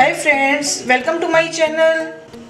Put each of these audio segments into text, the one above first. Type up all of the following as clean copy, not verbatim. Hi friends, welcome to my channel.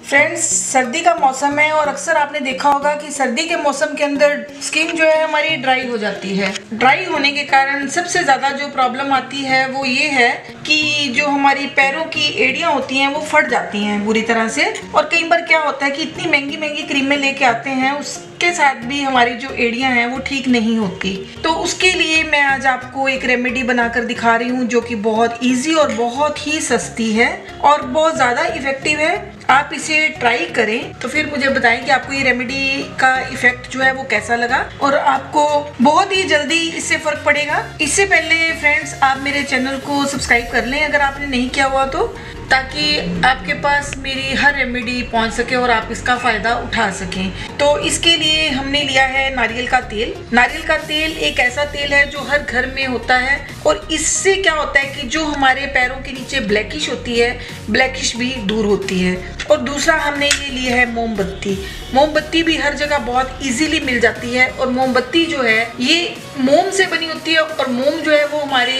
Friends, सर्दी का मौसम है और अक्सर आपने देखा होगा कि सर्दी के मौसम के अंदर स्किन जो है हमारी ड्राई हो जाती है। ड्राई होने के कारण सबसे ज़्यादा जो प्रॉब्लम आती है वो ये है कि जो हमारी पैरों की एड़ियाँ होती हैं वो फट जाती हैं बुरी तरह से। और कई बार क्या होता है कि इतनी महंगी महंगी क्रीमें लेके आते हैं, उसके साथ भी हमारी जो एड़ियाँ हैं वो ठीक नहीं होती। तो उसके लिए मैं आज आपको एक रेमेडी बनाकर दिखा रही हूँ जो कि बहुत ईजी और बहुत ही सस्ती है और बहुत ज़्यादा इफेक्टिव है। आप इसे ट्राई करें तो फिर मुझे बताएं कि आपको ये रेमेडी का इफेक्ट जो है वो कैसा लगा और आपको बहुत ही जल्दी इससे फर्क पड़ेगा। इससे पहले फ्रेंड्स, आप मेरे चैनल को सब्सक्राइब कर लें अगर आपने नहीं किया हुआ तो, ताकि आपके पास मेरी हर रेमेडी पहुंच सके और आप इसका फ़ायदा उठा सकें। तो इसके लिए हमने लिया है नारियल का तेल। नारियल का तेल एक ऐसा तेल है जो हर घर में होता है और इससे क्या होता है कि जो हमारे पैरों के नीचे ब्लैकिश होती है, ब्लैकिश भी दूर होती है। और दूसरा हमने ये ली है मोमबत्ती। मोमबत्ती भी हर जगह बहुत इजीली मिल जाती है और मोमबत्ती जो है ये मोम से बनी होती है और मोम जो है वो हमारे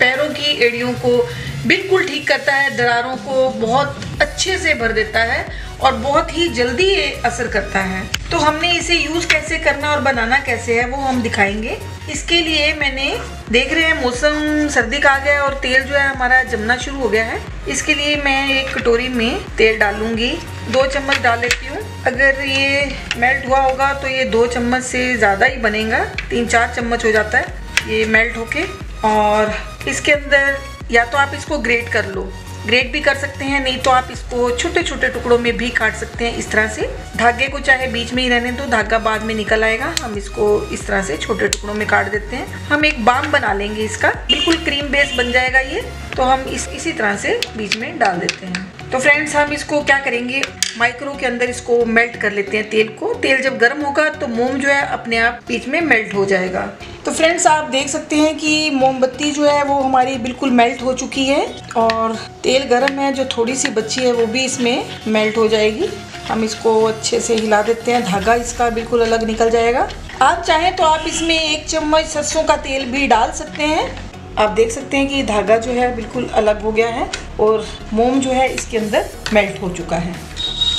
पैरों की एड़ियों को बिल्कुल ठीक करता है, दरारों को बहुत अच्छे से भर देता है और बहुत ही जल्दी ये असर करता है। तो हमने इसे यूज़ कैसे करना और बनाना कैसे है वो हम दिखाएंगे। इसके लिए मैंने, देख रहे हैं मौसम सर्दी का आ गया है और तेल जो है हमारा जमना शुरू हो गया है। इसके लिए मैं एक कटोरी में तेल डालूंगी, 2 चम्मच डाल लेती हूँ। अगर ये मेल्ट हुआ होगा तो ये 2 चम्मच से ज़्यादा ही बनेगा, 3-4 चम्मच हो जाता है ये मेल्ट होके। और इसके अंदर या तो आप इसको ग्रेट कर लो, ग्रेट भी कर सकते हैं, नहीं तो आप इसको छोटे छोटे टुकड़ों में भी काट सकते हैं इस तरह से। धागे को चाहे बीच में ही रहने दो, धागा बाद में निकल आएगा। हम इसको इस तरह से छोटे टुकड़ों में काट देते हैं। हम एक बाम बना लेंगे इसका, बिल्कुल क्रीम बेस बन जाएगा ये। तो हम इसी तरह से बीच में डाल देते हैं। तो फ्रेंड्स, हम इसको क्या करेंगे, माइक्रो के अंदर इसको मेल्ट कर लेते हैं तेल को। तेल जब गर्म होगा तो मोम जो है अपने आप बीच में मेल्ट हो जाएगा। तो फ्रेंड्स, आप देख सकते हैं कि मोमबत्ती जो है वो हमारी बिल्कुल मेल्ट हो चुकी है और तेल गर्म है, जो थोड़ी सी बची है वो भी इसमें मेल्ट हो जाएगी। हम इसको अच्छे से हिला देते हैं, धागा इसका बिल्कुल अलग निकल जाएगा। आप चाहें तो आप इसमें 1 चम्मच सरसों का तेल भी डाल सकते हैं। आप देख सकते हैं कि धागा जो है बिल्कुल अलग हो गया है और मोम जो है इसके अंदर मेल्ट हो चुका है।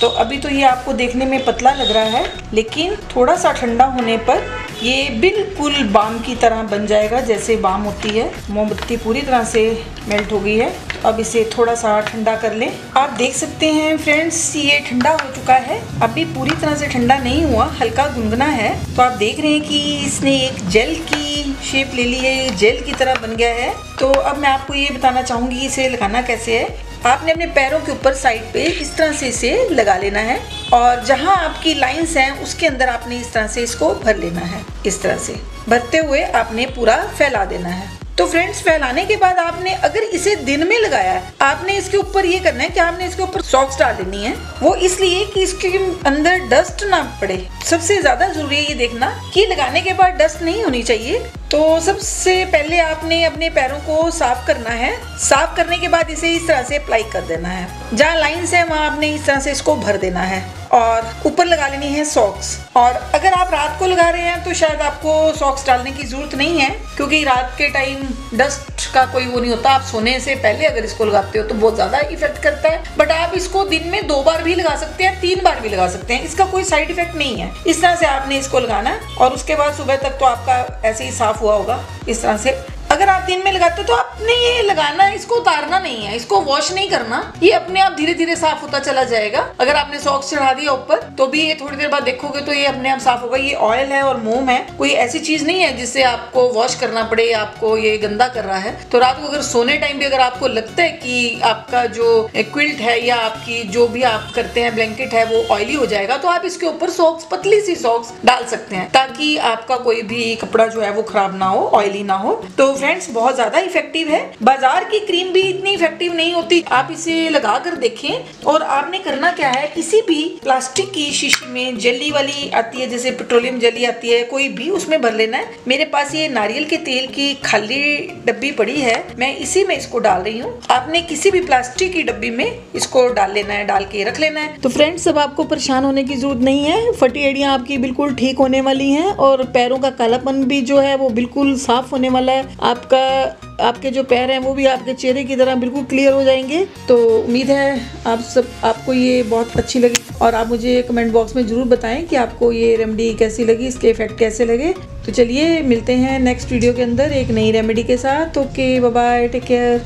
तो अभी तो ये आपको देखने में पतला लग रहा है, लेकिन थोड़ा सा ठंडा होने पर ये बिल्कुल बाम की तरह बन जाएगा, जैसे बाम होती है। मोमबत्ती पूरी तरह से मेल्ट हो गई है। तो अब इसे थोड़ा सा ठंडा कर लें। आप देख सकते हैं फ्रेंड्स, ये ठंडा हो चुका है, अभी पूरी तरह से ठंडा नहीं हुआ, हल्का गुनगुना है। तो आप देख रहे हैं कि इसने एक जेल की शेप ले ली है, ये जेल की तरह बन गया है। तो अब मैं आपको ये बताना चाहूँगी इसे लगाना कैसे है। आपने अपने पैरों के ऊपर साइड पे इस तरह से इसे लगा लेना है और जहां आपकी लाइंस हैं उसके अंदर आपने इस तरह से इसको भर लेना है। इस तरह से भरते हुए आपने पूरा फैला देना है। तो फ्रेंड्स, फैलाने के बाद आपने, अगर इसे दिन में लगाया है, आपने इसके ऊपर ये करना है कि आपने इसके ऊपर सॉक्स डाल देनी है। वो इसलिए कि इसके अंदर डस्ट ना पड़े। सबसे ज़्यादा ज़रूरी है ये देखना कि लगाने के बाद डस्ट नहीं होनी चाहिए। तो सबसे पहले आपने अपने पैरों को साफ करना है। साफ करने के बाद इसे इस तरह से अप्लाई कर देना है, जहाँ लाइन्स है वहाँ आपने इस तरह से इसको भर देना है और ऊपर लगा लेनी है सॉक्स। और अगर आप रात को लगा रहे हैं तो शायद आपको सॉक्स डालने की ज़रूरत नहीं है, क्योंकि रात के टाइम डस्ट का कोई वो नहीं होता। आप सोने से पहले अगर इसको लगाते हो तो बहुत ज़्यादा इफेक्ट करता है, बट आप इसको दिन में 2 बार भी लगा सकते हैं, 3 बार भी लगा सकते हैं, इसका कोई साइड इफेक्ट नहीं है। इस तरह से आपने इसको लगाना है और उसके बाद सुबह तक तो आपका ऐसे ही साफ हुआ होगा इस तरह से। अगर आप दिन में लगाते हो तो आपने ये लगाना है, इसको उतारना नहीं है, इसको वॉश नहीं करना, ये अपने आप धीरे धीरे साफ होता चला जाएगा। अगर आपने सॉक्स चढ़ा दिया ऊपर तो भी ये थोड़ी देर बाद देखोगे तो ये अपने आप साफ होगा। ये ऑयल है और मोम है, कोई ऐसी चीज नहीं है जिससे आपको वॉश करना पड़े, आपको ये गंदा कर रहा है। तो रात को अगर सोने टाइम भी अगर आपको लगता है कि आपका जो क्विल्ट है या आपकी जो भी आप करते हैं ब्लैंकेट है वो ऑयली हो जाएगा, तो आप इसके ऊपर सॉक्स, पतली सी सॉक्स डाल सकते हैं, ताकि आपका कोई भी कपड़ा जो है वो खराब ना हो, ऑयली ना हो। तो फ्रेंड्स, बहुत ज्यादा इफेक्टिव है। बाजार की क्रीम भी इतनी इफेक्टिव नहीं होती। आप इसे लगा कर देखें। और आपने करना क्या है, किसी भी प्लास्टिक की शीशी में जेली वाली आती है, जैसे पेट्रोलियम जेली आती है, कोई भी, उसमें भर लेना है। मेरे पास ये नारियल के तेल की खाली डब्बी पड़ी है, मैं इसी में इसको डाल रही हूँ। आपने किसी भी प्लास्टिक की डब्बी में इसको डाल लेना है, डाल के रख लेना है। तो फ्रेंड्स, अब आपको परेशान होने की जरूरत नहीं है। फटी एड़ियाँ आपकी बिल्कुल ठीक होने वाली है और पैरों का कालापन भी जो है वो बिल्कुल साफ होने वाला है। आप आपका आपके जो पैर हैं वो भी आपके चेहरे की तरह बिल्कुल क्लियर हो जाएंगे। तो उम्मीद है आप सब आपको ये बहुत अच्छी लगी और आप मुझे कमेंट बॉक्स में ज़रूर बताएं कि आपको ये रेमेडी कैसी लगी, इसके इफेक्ट कैसे लगे। तो चलिए मिलते हैं नेक्स्ट वीडियो के अंदर एक नई रेमेडी के साथ। Okay, bye bye, take care.